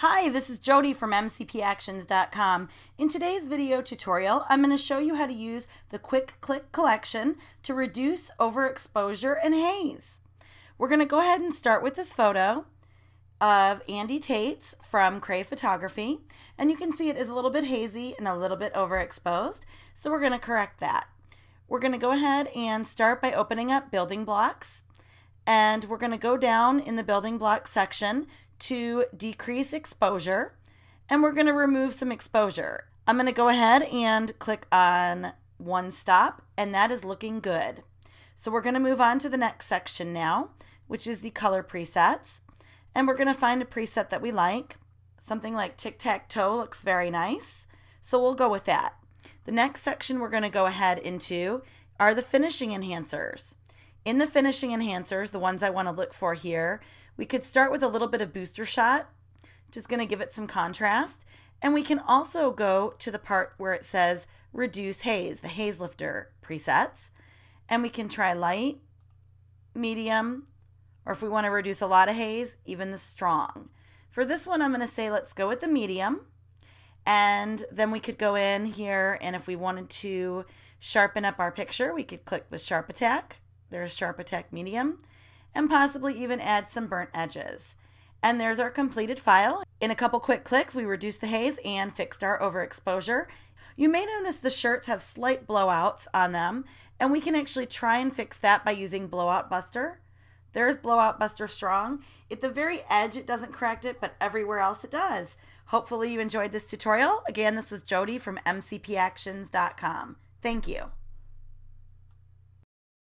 Hi, this is Jody from mcpactions.com. In today's video tutorial, I'm going to show you how to use the Quick Click collection to reduce overexposure and haze. We're going to go ahead and start with this photo of Andy Tate's from Crave Photography, and you can see it is a little bit hazy and a little bit overexposed, so we're going to correct that. We're going to go ahead and start by opening up Building Blocks, and we're going to go down in the Building Blocks section to decrease exposure, and we're going to remove some exposure. I'm going to go ahead and click on one stop, and that is looking good. So we're going to move on to the next section now, which is the color presets, and we're going to find a preset that we like. Something like tic-tac-toe looks very nice, so we'll go with that. The next section we're going to go ahead into are the finishing enhancers. In the finishing enhancers, the ones I want to look for here, we could start with a little bit of Booster Shot, just going to give it some contrast. And we can also go to the part where it says Reduce Haze, the Haze Lifter presets. And we can try light, medium, or if we want to reduce a lot of haze, even the strong. For this one, I'm going to say let's go with the medium. And then we could go in here, and if we wanted to sharpen up our picture, we could click the Sharp Attack. There's Sharp Attack Medium, and possibly even add some burnt edges. And there's our completed file. In a couple quick clicks, we reduced the haze and fixed our overexposure. You may notice the shirts have slight blowouts on them, and we can actually try and fix that by using Blowout Buster. There's Blowout Buster Strong. At the very edge, it doesn't correct it, but everywhere else it does. Hopefully you enjoyed this tutorial. Again, this was Jody from mcpactions.com. Thank you.